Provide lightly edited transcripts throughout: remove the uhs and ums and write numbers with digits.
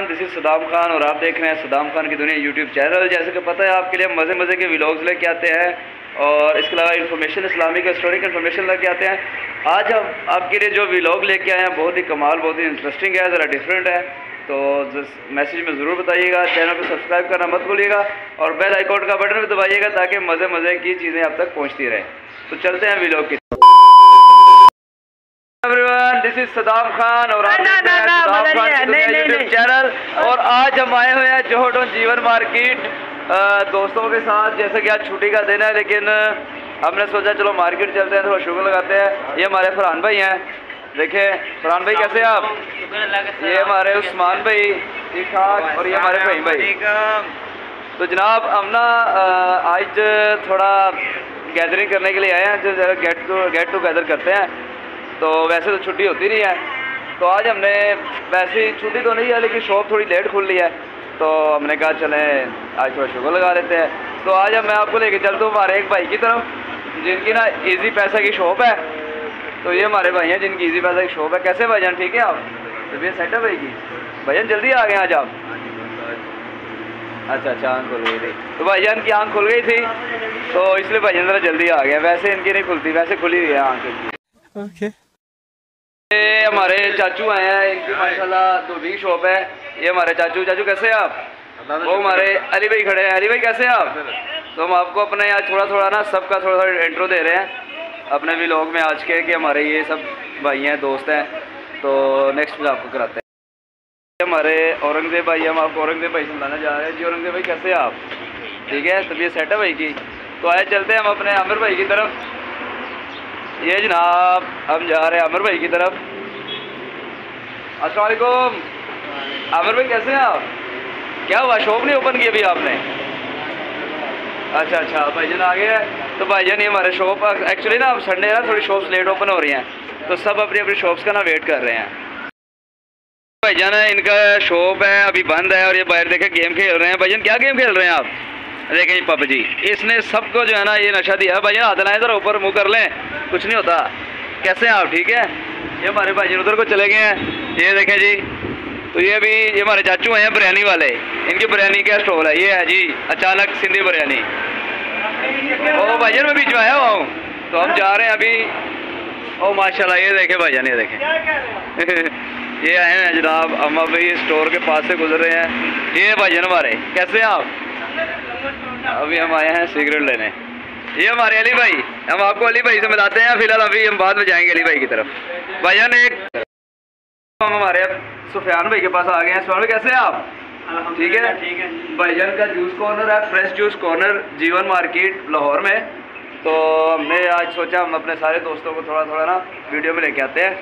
This is Saddam Khan और आप देख रहे हैं सद्दाम खान की दुनिया यूट्यूब चैनल। जैसे कि पता है आपके लिए मज़े मज़े के व्लॉग्स लेके आते हैं और इसके अलावा इन्फॉर्मेशन इस्लामिक हिस्टोरिक इन्फॉर्मेशन लेके आते हैं। आज हम आपके लिए जो व्लॉग लेके आए हैं बहुत ही कमाल, बहुत ही इंटरेस्टिंग है, ज़रा डिफरेंट है, तो मैसेज में ज़रूर बताइएगा। चैनल को सब्सक्राइब करना मत भूलिएगा और बेल आइकॉन का बटन भी दबाइएगा ताकि मज़े मज़े की चीज़ें आप तक पहुँचती रहें। तो चलते हैं व्लॉग की। दिस इज सद्दाम खान और चैनल और आज हम आए हुए हैं जौहर मार्केट दोस्तों के साथ। जैसे कि आज छुट्टी का दिन है लेकिन हमने सोचा चलो मार्केट चलते हैं, थोड़ा शुगर लगाते हैं। ये हमारे फरहान भाई हैं, देखे फरहान भाई कैसे हैं आप। ये हमारे उस्मान भाई ठीक ठाक और ये हमारे फहीम भाई। तो जनाब हम ना आज थोड़ा गैदरिंग करने के लिए आए हैं, जो गेट टुगेदर करते हैं। तो वैसे तो छुट्टी होती नहीं है, तो आज हमने वैसे छुट्टी तो नहीं है लेकिन शॉप थोड़ी लेट खुल रही है, तो हमने कहा चलें आज थोड़ा शुगर लगा लेते हैं। तो आज मैं आपको लेके चलता हूँ हमारे एक भाई की तरफ जिनकी ना इजी पैसा की शॉप है। तो ये हमारे भाई हैं जिनकी इजी पैसा की शॉप है। कैसे भाईजान, ठीक है आप? तबीयत सेट है भाई की? भाईजान जल्दी आ गए आज आप। अच्छा अच्छा, आँख खुल गई थी तो भाईजान की आँख खुल गई थी तो इसलिए भाईजान ज़रा जल्दी आ गया, वैसे इनकी नहीं खुलती, वैसे खुली हुई है आँख इनकी। ये हमारे चाचू आए हैं, इनकी माशाल्लाह दो भी शॉप है। ये हमारे चाचू कैसे हैं आप? वो हमारे अली भाई खड़े हैं। अली भाई कैसे हैं आप? तो हम आपको अपने यहाँ थोड़ा ना सबका थोड़ा इंट्रो दे रहे हैं अपने व्लॉग में आज के, कि हमारे ये सब भाई हैं दोस्त हैं। तो नेक्स्ट में आपको कराते हैं हमारे औरंगजेब भाई। हम आपको औरंगजेब भाई से मिलाना चाह रहे हैं। जी औरंगजेब भाई कैसे हैं आप? ठीक है, तबीयत सेट है भाई की? तो आए चलते हैं हम अपने आमिर भाई की तरफ। ये जनाब हम जा रहे हैं आमिर भाई की तरफ। अस्सलाम वालेकुम आमिर भाई, कैसे हैं आप? क्या हुआ शॉप नहीं ओपन की अभी आपने? अच्छा अच्छा, भाईजान आ गया। तो भाईजान ये हमारे शॉप एक्चुअली ना अब संडे है, थोड़ी शॉप्स लेट ओपन हो रही हैं तो सब अपनी अपनी शॉप्स का ना वेट कर रहे हैं। भाईजान इनका शॉप है अभी बंद है और ये बाहर देखे गेम खेल रहे हैं। भाईजान क्या गेम खेल रहे हैं आप? देखें पबजी। इसने सबको जो है ना ये नशा दिया। भाईजान हाथ लाएं जरा ऊपर मुँह कर लें, कुछ नहीं होता। कैसे हैं आप? ठीक है। ये हमारे भाईजान उधर को चले गए हैं, ये देखें जी। तो ये भी ये हमारे चाचू हैं बिरयानी वाले, इनकी बिरयानी का स्टॉल है। ये है जी अचानक सिंधी बिरयानी। ओ भाईजान मैं बीच में आया हुआ हूँ तो हम जा रहे हैं अभी। ओ माशाल्लाह ये देखें भाईजान, ये देखें ये आए हैं जनाब। हम अभी स्टोर के पास से गुजर रहे हैं। ये भाईजान हमारे, कैसे हैं आप? अभी हम आए हैं सिगरेट लेने। ये हमारे अली भाई, हम आपको अली भाई से मिलाते हैं फिलहाल, अभी हम बाद में जाएंगे अली भाई की तरफ। भाईजान एक हम हमारे सुफियान भाई के पास आ गए हैं। सुफियान भाई कैसे हैं आप? ठीक है ठीक है। भाईजान का जूस कॉर्नर है, fresh juice corner Jeevan market Lahore में। तो हमने आज सोचा हम अपने सारे दोस्तों को थोड़ा ना वीडियो में लेके आते हैं।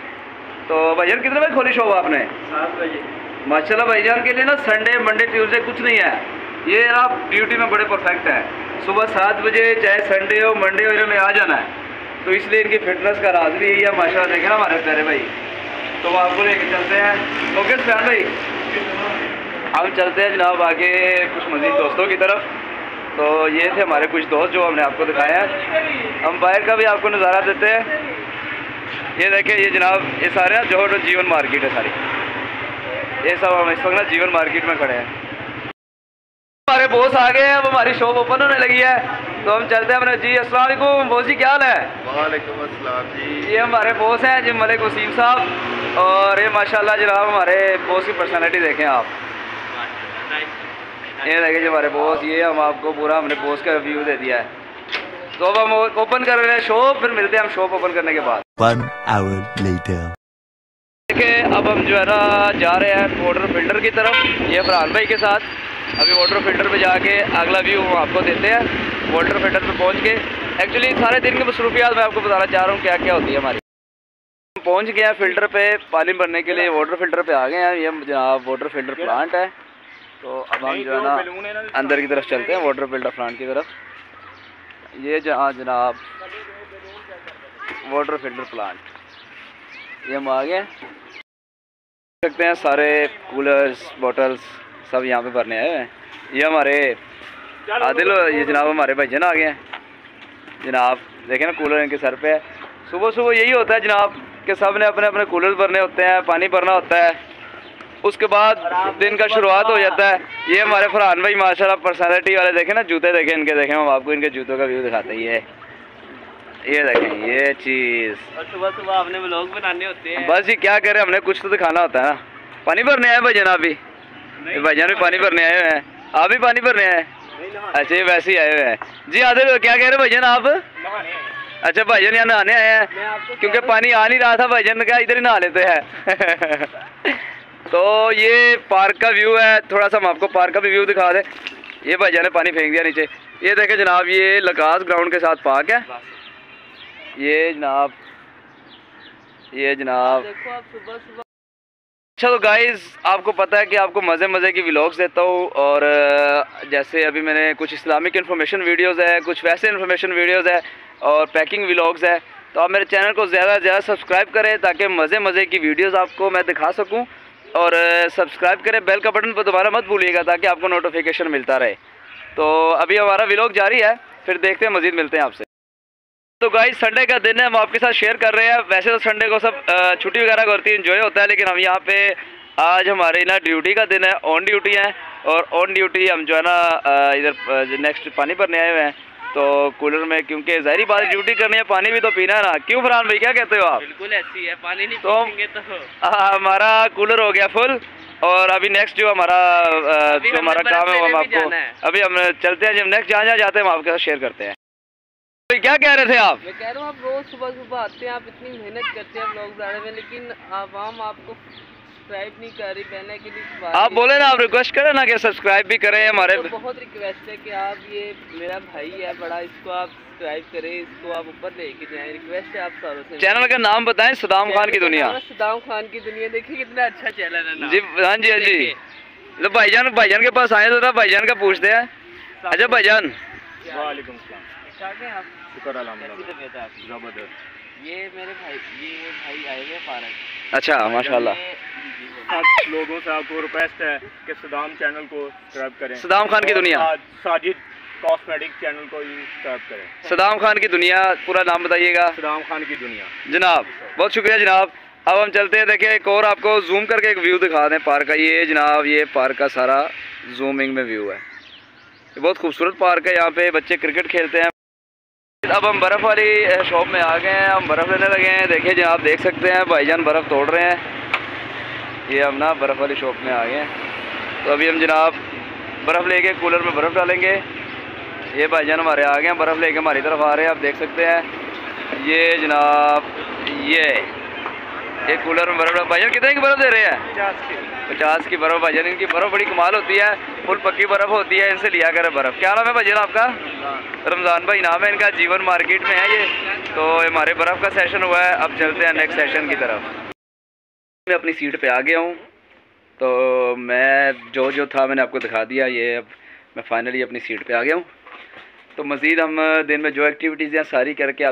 तो भाईजान कितने बजे खोली शॉप आपने? 7 बजे। माशाल्लाह भाईजान के लिए ना संडे मंडे ट्यूसडे कुछ नहीं है, ये आप ड्यूटी में बड़े परफेक्ट हैं। सुबह 7 बजे चाहे संडे हो मंडे हो इन्होंने आ जाना है, तो इसलिए इनकी फिटनेस का राज भी यही है। माशाल्लाह देखें हमारे प्यारे भाई, तो आपको लेके चलते हैं। ओके सुफियान भाई हम चलते हैं जनाब आगे कुछ मज़ीद दोस्तों की तरफ। तो ये थे हमारे कुछ दोस्त जो हमने आपको दिखाया है। हम बाहर का भी आपको नज़ारा देते हैं। ये देखें ये जनाब ये सारे जौहर जीवन मार्केट है सारी। ये सब हम इस वक्त ना जीवन मार्केट में खड़े हैं। हमारे बॉस आ गए हैं, अब हमारी शॉप ओपन होने लगी है तो हम चलते हैं अपने। जी अस्सलाम वालेकुम बॉस जी, क्या हाल है? वालेकुम अस्सलाम जी। ये हमारे बॉस हैं जी मलिक वसीम साहब और ये माशाल्लाह जनाब हमारे बॉस की पर्सनालिटी देखें आप। ये देखें जी हमारे बॉस, ये हम आपको पूरा हमने बॉस का रिव्यू दे दिया है। तो अब हम ओपन कर रहे हैं शॉप, फिर मिलते हैं हम शॉप ओपन करने के बाद। देखिए अब हम जो है ना जा रहे हैं वाटर फिल्टर की तरफ, ये फरहान भाई के साथ। अभी वाटर फिल्टर पे जाके अगला व्यू हम आपको देते हैं। वाटर फिल्टर पे पहुंच के एक्चुअली सारे दिन की मसरूफियात मैं आपको बताना चाह रहा हूँ क्या क्या होती है हमारी। हम पहुँच गए हैं फिल्टर पे, पानी भरने के लिए वाटर फिल्टर पे आ गए हैं। ये जनाब वाटर फिल्टर प्लांट है, तो अब हम जो है ना अंदर की तरफ चलते हैं वाटर फिल्टर प्लांट की तरफ। ये जनाब वाटर फिल्टर प्लांट, ये हम आ गए। देख सकते हैं सारे कूलर्स बॉटल्स सब यहाँ पे भरने आए हैं। ये हमारे आदिल, ये जनाब हमारे भाईजान आ गए हैं। जनाब देखें ना कूलर इनके सर पे है। सुबह सुबह यही होता है जनाब कि सब ने अपने अपने कूलर भरने होते हैं, पानी भरना होता है। उसके बाद दिन का शुरुआत हो जाता है। ये हमारे फरहान भाई माशाल्लाह पर्सनैलिटी वाले, देखें ना जूते, देखें इनके, देखें हम आपको इनके जूतों का व्यू दिखाते हैं। ये देखें ये चीज़। और सुबह सुबह आपने व्लॉग बनाने होते हैं। बस जी क्या करें, हमने कुछ तो दिखाना होता है ना। पानी भरने आए भाई जनाब, भी भाई जान भी पानी भरने आए हुए हैं। आप भी पानी भरने आए? अच्छा ये वैसे ही आए हुए हैं जी। आधे क्या कह रहे भाई जान आप? अच्छा भाईजान यहाँ नहाने आए हैं क्योंकि पानी आ नहीं रहा था, भाईजान ने कहा इधर ही नहा लेते हैं। तो ये पार्क का व्यू है, थोड़ा सा हम आपको पार्क का भी व्यू दिखा दें। ये भाईजान ने पानी फेंक दिया नीचे। ये देखें जनाब, ये लकास ग्राउंड के साथ पार्क है। ये जनाब, ये जनाब। अच्छा तो गाइज़ आपको पता है कि आपको मज़े मज़े की व्लॉग्स देता हूँ, और जैसे अभी मैंने कुछ इस्लामिक इन्फॉर्मेशन वीडियोज़ है, कुछ वैसे इन्फॉर्मेशन वीडियोज़ है और पैकिंग व्लॉग्स है। तो आप मेरे चैनल को ज़्यादा से ज़्यादा सब्सक्राइब करें ताकि मज़े मज़े की वीडियोस आपको मैं दिखा सकूं, और सब्सक्राइब करें, बेल का बटन पर दोबारा मत भूलिएगा ताकि आपको नोटिफिकेशन मिलता रहे। तो अभी हमारा व्लॉग जारी है, फिर देखते हैं, मज़ीद मिलते हैं आपसे। तो गाइस संडे का दिन है, हम आपके साथ शेयर कर रहे हैं। वैसे तो संडे को सब छुट्टी वगैरह करती है, इन्जॉय होता है, लेकिन हम यहाँ पर आज हमारे ना ड्यूटी का दिन है, ऑन ड्यूटी है, और ऑन ड्यूटी हम जो है ना इधर नेक्स्ट पानी भरने आए हुए हैं। तो कूलर में, क्योंकि ज़ाहिर बात ड्यूटी करनी है, पानी भी तो पीना है ना। क्यों फरहान भाई क्या कहते हो आप? बिल्कुल ऐसी है, पानी नहीं पीएंगे तो हमारा कूलर हो गया फुल, और अभी नेक्स्ट जो हमारा काम है वो हम आपको अभी हम चलते हैं। जब नेक्स्ट जहाँ जहाँ जाते हैं हम आपके साथ शेयर करते हैं। तो क्या कह रहे थे आप? मैं कह रहा हूँ आप रोज़ सुबह सुबह आते हैं, आप इतनी मेहनत करते हैं लोग जाने में, लेकिन आवाम आपको सब्सक्राइब नहीं कर रही। पहले के लिए आप बोले ना, आप रिक्वेस्ट करें ना कि सब्सक्राइब भी करें हमारे। तो बहुत रिक्वेस्ट है कि आप, ये मेरा भाई है बड़ा, इसको आप सब्सक्राइब करें, इसको आप ऊपर लेके जाएं। रिक्वेस्ट है आप सारों से। चैनल का नाम बताएं, सदाम खान की दुनिया। सदाम खान की दुनिया, देखिए कितना अच्छा चैनल है ना जी। हाँ जी, हाँ जी। तो भाईजान, भाईजान के पास आए तो भाईजान का पूछते हैं। अच्छा भाईजान ये मेरे भाई आए हुए पार्क। अच्छा माशाल्लाह। आप लोगों से आपको रिक्वेस्ट है कि सदाम चैनल को सब्सक्राइब करें, सदाम खान की दुनिया। साजिद कॉस्मेटिक चैनल को सब्सक्राइब करें, सदाम खान की दुनिया। पूरा नाम बताइएगा? सदाम खान की दुनिया। जनाब बहुत शुक्रिया जनाब। अब हम चलते हैं, देखिए एक और आपको जूम करके एक व्यू दिखा दें पार्क का। ये जनाब ये पार्क का सारा जूमिंग में व्यू है। ये बहुत खूबसूरत पार्क है, यहाँ पे बच्चे क्रिकेट खेलते हैं। अब हम बर्फ़ वाली शॉप में आ गए हैं, हम बर्फ़ लेने लगे हैं। देखिए जनाब आप देख सकते हैं भाईजान बर्फ़ तोड़ रहे हैं। ये हम ना बर्फ़ वाली शॉप में आ गए हैं। तो अभी हम जनाब बर्फ़ लेके कूलर में बर्फ़ डालेंगे। ये भाईजान हमारे आ गए हैं, बर्फ़ लेके हमारी तरफ आ रहे हैं, आप देख सकते हैं। ये जनाब ये कूलर में बर्फ़। भाईजान कितने की बर्फ़ दे रहे हैं? 50 की बर्फ़। भाईजान इनकी बर्फ़ बड़ी कमाल होती है, फुल पक्की बर्फ़ होती है, इनसे लिया करें बर्फ़। क्या नाम है भाईजान आपका? रमज़ान भाई नाम है इनका, जीवन मार्केट में है ये। तो हमारे बर्फ़ का सेशन हुआ है, अब चलते हैं नेक्स्ट सेशन की तरफ। मैं अपनी सीट पे आ गया हूँ, तो मैं जो था मैंने आपको दिखा दिया। ये अब मैं फाइनली अपनी सीट पे आ गया हूँ। तो मज़ीद हम दिन में जो एक्टिविटीज़ हैं सारी करके आप